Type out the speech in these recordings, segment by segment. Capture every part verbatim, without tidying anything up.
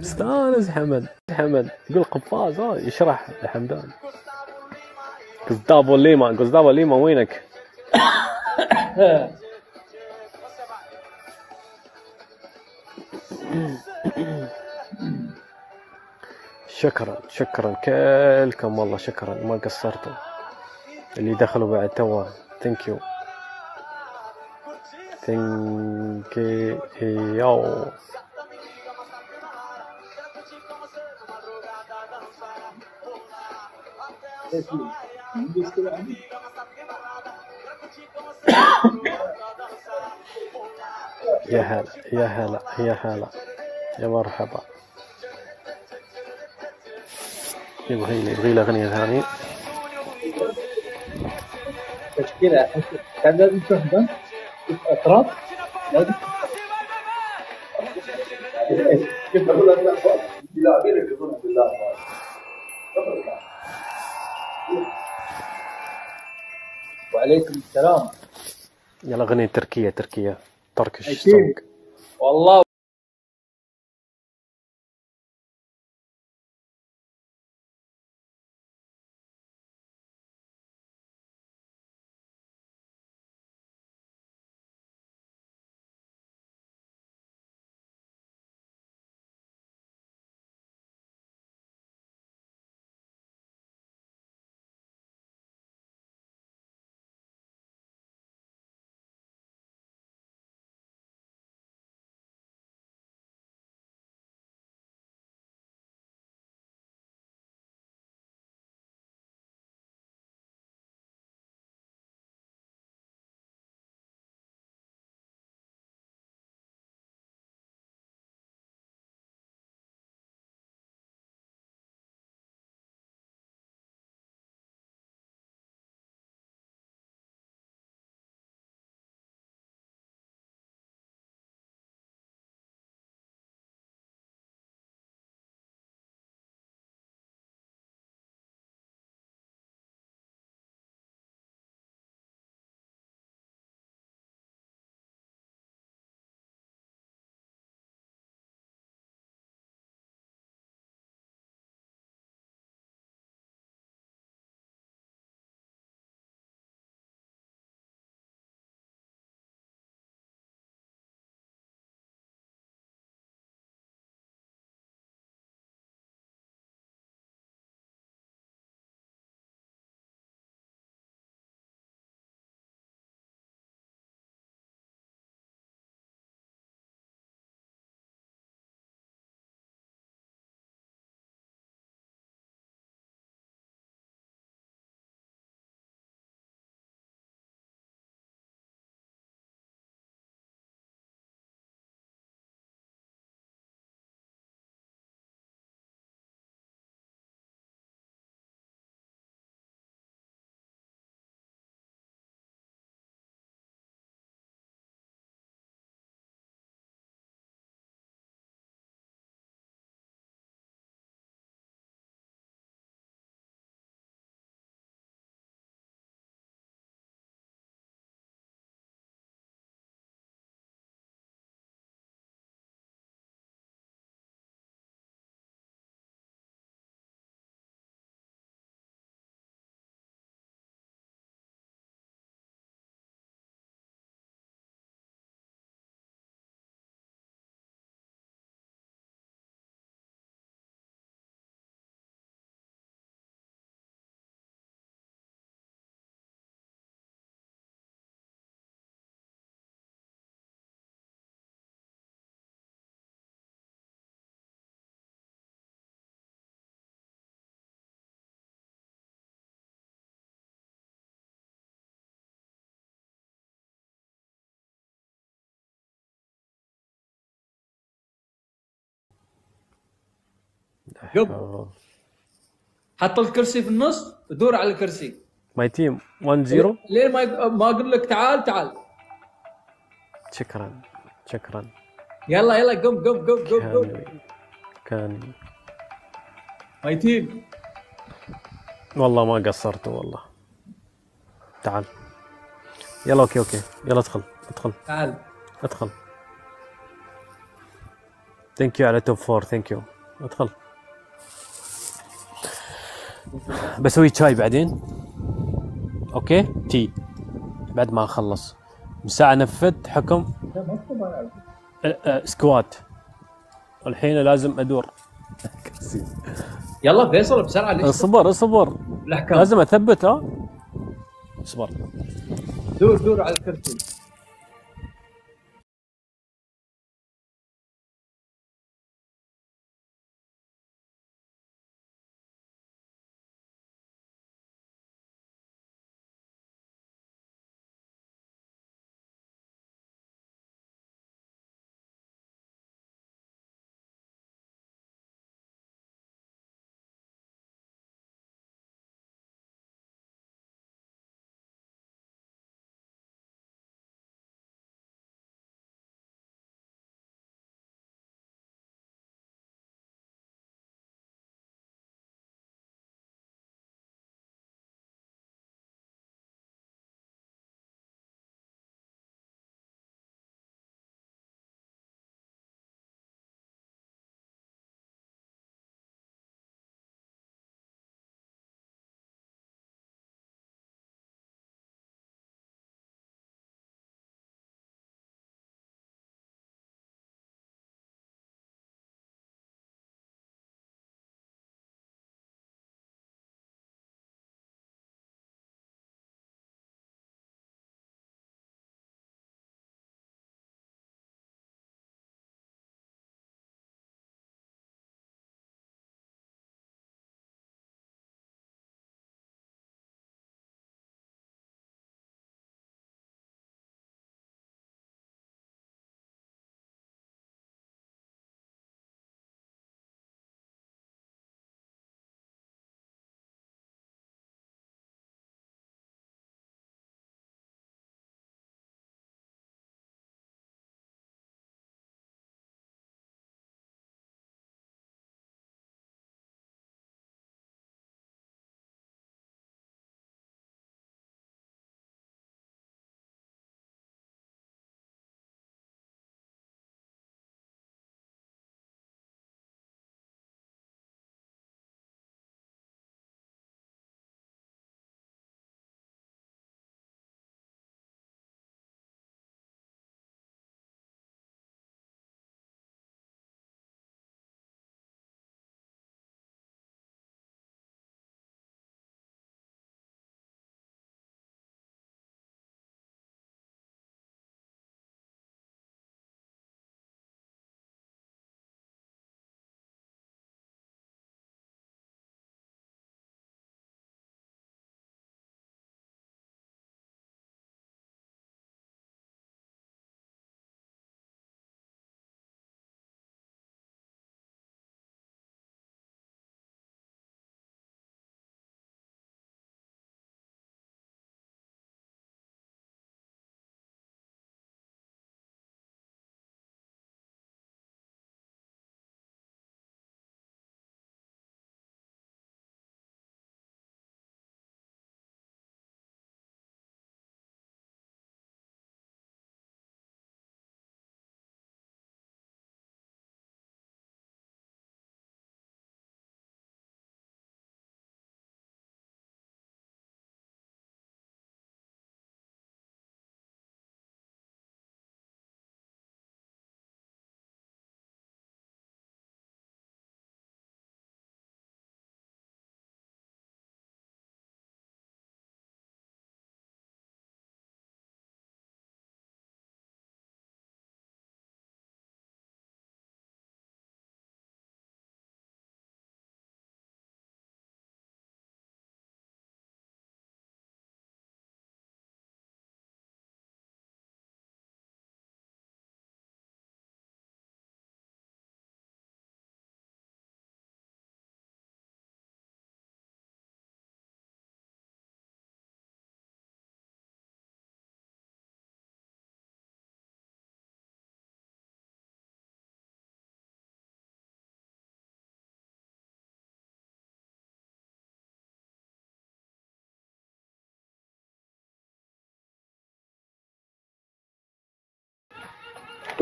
استانس حمد حمد يقول قفاز يشرح لحمدان. غوستافو ليما غوستافو ليما وينك؟ شكرا شكرا كلكم والله، شكرا ما قصرتوا اللي دخلوا بعد توا. ثانك يو ثانك يو. يا هلا يا هلا يا هلا يا مرحبا. يبغي لي يبغي لي اغنيه ثانيه تشكيله كان لازم تهدى الاطراف لازم كيف اقول لك لاعبين يقولون بالله وعليكم السلام. يلا اغنيه تركيه تركيه تركيش سونغ والله. قبل حط الكرسي في النص ودور على الكرسي. ماي تيم واحد صفر. ليه ما ما اقول لك تعال تعال؟ شكرا شكرا. يلا يلا قم قم قم قم قم. كان ماي تيم والله ما قصرتوا والله. تعال يلا اوكي اوكي يلا ادخل ادخل تعال ادخل. ثانك يو على توب فور. ثانك يو. ادخل. بسوي شاي بعدين. اوكي تي بعد ما اخلص ساعة نفذت حكم سكوات والحين لازم ادور. يلا فيصل بسرعه ليش؟ اصبر اصبر الاحكام لازم اثبت. ها اصبر دور دور على الكرسي.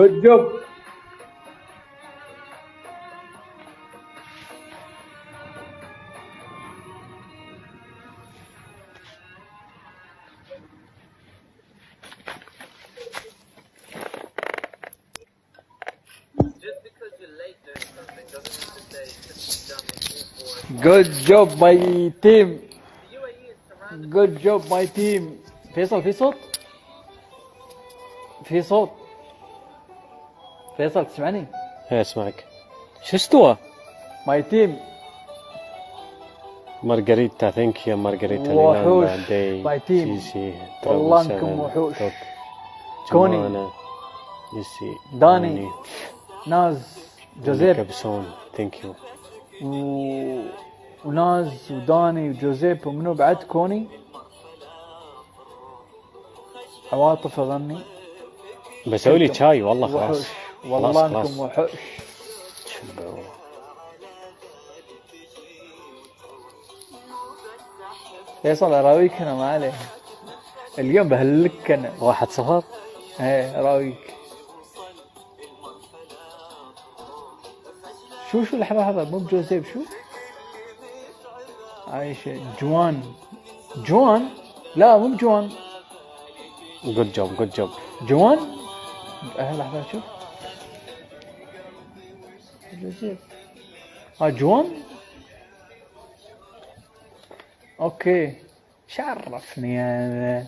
Good job. Good job my team. Good job my team. فيصل في صوت؟ في صوت؟ فيصل تسمعني؟ ايه اسمعك. شو استوى؟ ماي تيم مارغريتا. ثانك يو مارغريتا. وحوش ماي تيم والله انكم وحوش. كوني داني ناز جوزيب كابسون. ثانك يو. وناز وداني وجوزيب ومنو بعد؟ كوني عواطف اظني. بسوي لي شاي والله خلاص. والله انكم وحوش. فيصل اراويك انا ما عليه اليوم بهلك انا. واحد صفر. ايه اراويك. شو شو لحظه لحظه مو بجوزيب. شو؟ عايشه جوان. جوان؟ لا مو بجوان. جود جوب جود جوب. جوان؟ اهلا لحظه شوف. جوزيب. اه جوان؟ اوكي شرفني انا.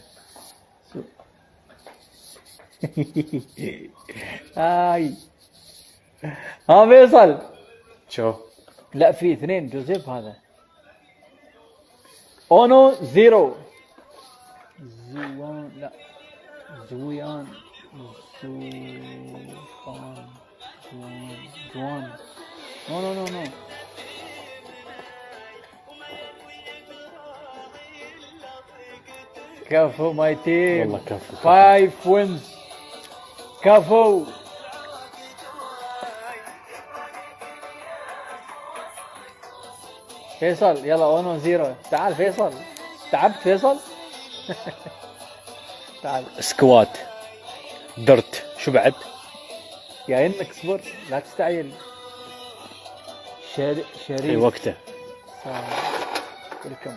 هاي ها فيصل. شو؟ لا في اثنين جوزيف هذا. اونو زيرو. زوان لا زويان زوفان زوان جوان. نو نو نو نو. كفو ماي تيم والله كفو. فايف وينز. كفو. فيصل يلا واحد صفر. تعال فيصل. تعبت فيصل؟ تعال. سكوات درت. شو بعد؟ يا انك صبر لا تستعجل. شريف في وقته. كلكم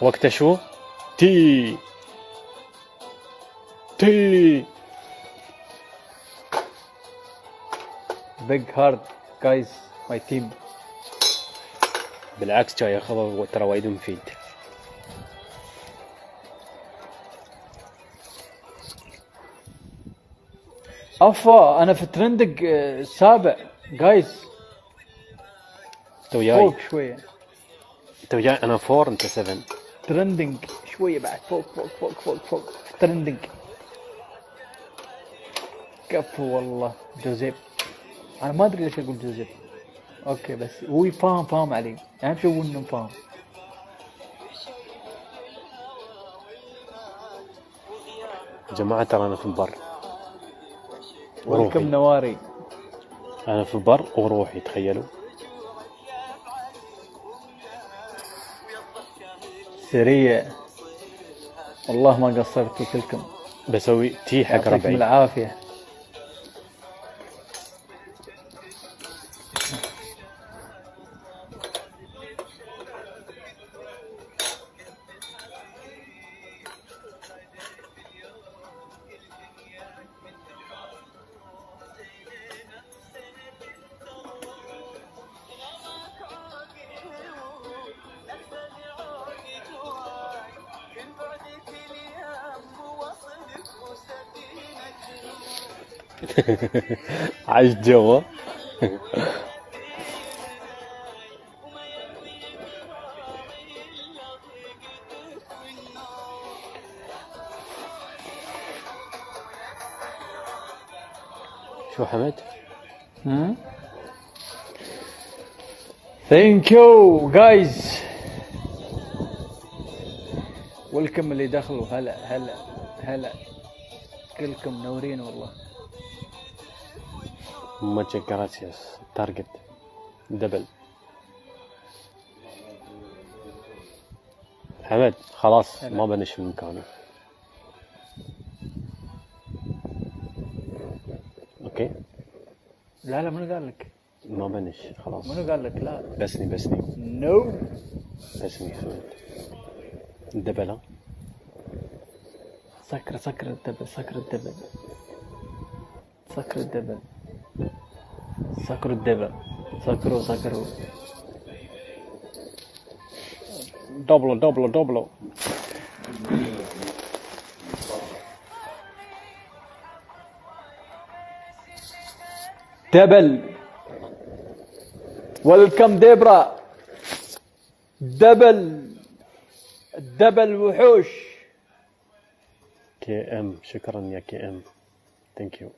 وقته. شو؟ تي تي بيج هارد جايز ماي تيم. بالعكس جاي خبر ترى وايد مفيد. افا انا في ترندق السابع جايز. انت وياي فوق شويه. انت وياي انا فور انت سبعة. ترندنج شويه بعد فوق فوق فوق فوق فوق ترندنج. كفو والله جوزيب. انا ما ادري ليش اقول جوزيب. اوكي بس هو يفهم فاهم علي. اهم شيء هو انه فاهم. جماعه ترى انا في البر. ولكم نواري. انا في البر وروحي تخيلوا. سريع والله ما قصرتوا كلكم. بسوي تي حق ربعي. يعطيكم العافيه. عايش جوا. شو حمد؟ امم ثانك يو جايز. ويلكم اللي دخلوا. هلا هلا هلا كلكم منورين والله. ماتش جراسياس تارجت دبل. حمد خلاص ما بنش من مكانه. اوكي. لا لا منو قال لك؟ ما بنش خلاص. منو قال لك؟ لا بسني بسني. نو. بسني حمد. الدبل. سكر سكر الدبل سكر الدبل سكر الدبل. سكروا الدبل. سكروا سكروا Dobro, dobro, dobro. دبل. ويلكم ديبرا. دبل. دبل وحوش. كي ام، شكرا يا كي ام. ثانك يو.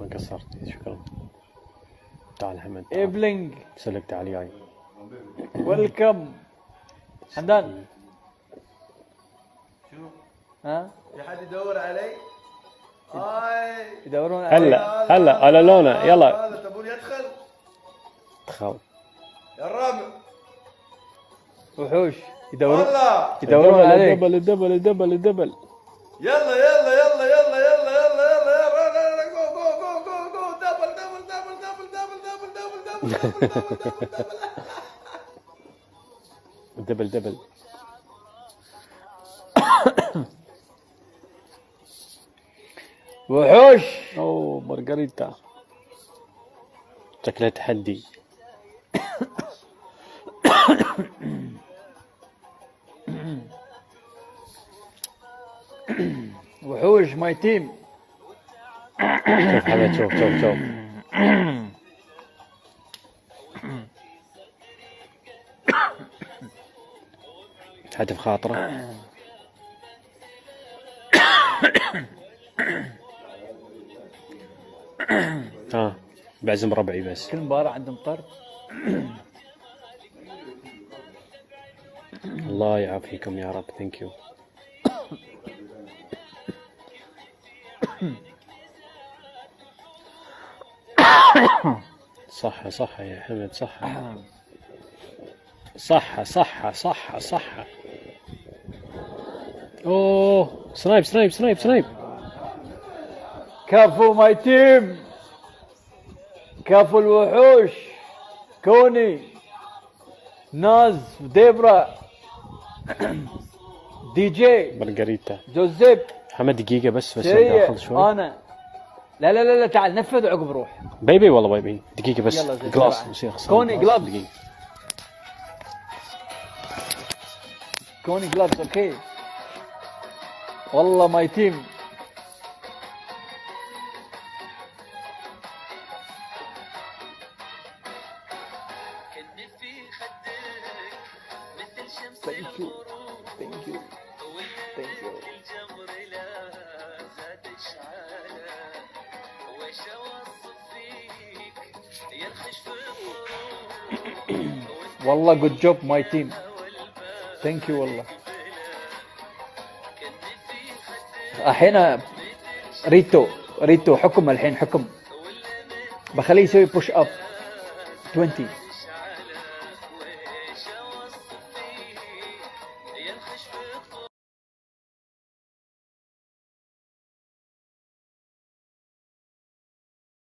ما قصرتي، شكرا. تعال حمد. ايبلينج. سلكت علياي. ويلكم. حمدان. شو؟ ها؟ في حد يدور علي؟ يدورون علي. هلا هلا على لونا يلا. تبون يدخل؟ تخاف. يا الرابع. وحوش يدورون يدورون عليك. الدبل الدبل الدبل الدبل. يلا يلا يلا يلا يلا يلا يلا يلا جو جو جو جو جو دبل دبل دبل دبل دبل دبل دبل دبل دبل دبل دبل. وحوش. اوه مارغريتا. شكلها تحدي. وحوش ماي تيم. شوف حمد شوف شوف شوف. هدف خاطره. ها بعزم ربعي بس. كل مباراة عندهم طرد. الله يعافيكم يا رب. ثانك يو. صحة صحة يا حمد. صحة صحة صحة صحة صحة. اوه سنايب سنايب سنايب سنايب. كفو ماي تيم. كفو الوحوش. كوني ناز ديبرا دي جي مارغريتا جوزيب. حمد دقيقة بس بس داخل شوي. أنا لا لا لا لا تعال نفذ عقب روح. بيبي والله بيبي دقيقة بس. جلاس يصير كوني جلابز. كوني جلابز اوكي. والله ماي تيم. Thank you. Thank you. Thank you. والله good job my team. Thank you والله. الحين ريتو ريتو حكم الحين حكم. بخليه يسوي push up twenty.